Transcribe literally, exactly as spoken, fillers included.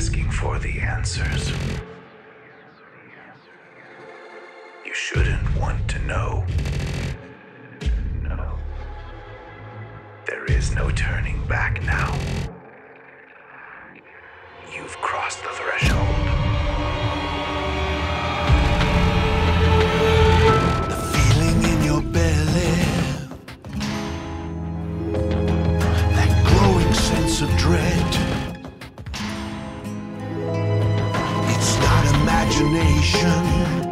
asking for the answers. You shouldn't want to know. No. There is no turning back now. You've crossed the threshold. The feeling in your belly, that growing sense of dread. It's not imagination.